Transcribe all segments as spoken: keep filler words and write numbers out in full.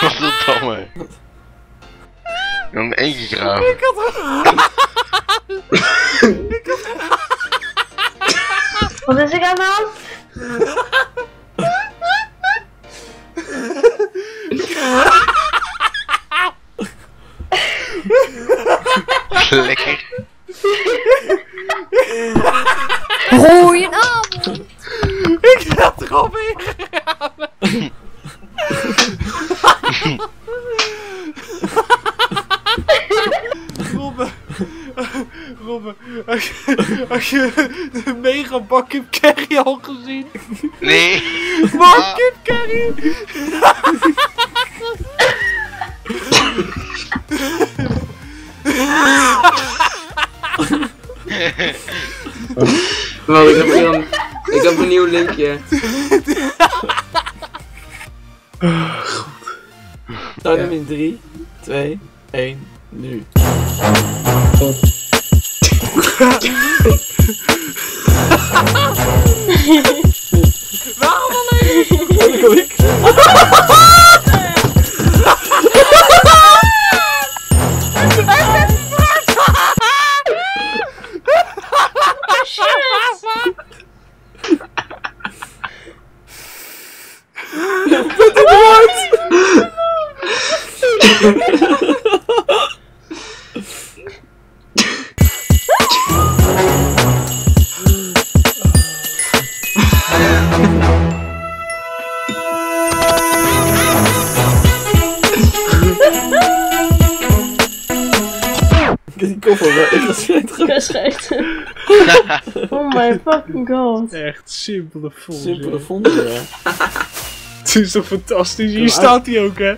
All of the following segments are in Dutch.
Godverdomme. Jongen, één gegraven. Ik had... Wat is er aan de hand? Lekker. Goedenavond. Ik heb er al mee gegraven. Robben, Robben, had je de mega bakkie carry al gezien? Nee. Bakkie carry. Wel, ik heb een, ik heb een nieuw linkje. Start hem in drie, twee, één, nu. Waarom alleen? Klik. Die koffer wel in de schijt. Oh my fucking god. Echt simpele vondst. Simpele vondst, ja. Het is toch fantastisch? Hier staat hij ook, hè?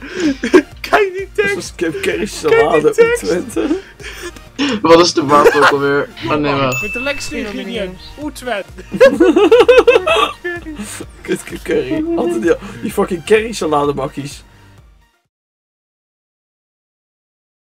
Kijk die tekst! Kijk die tekst! Wat is de waard ook alweer? Oh nee, wacht. Met de lekkerste ingrediënten. Oetwet. Kut curry. Altijd die fucking curry salade bakjes.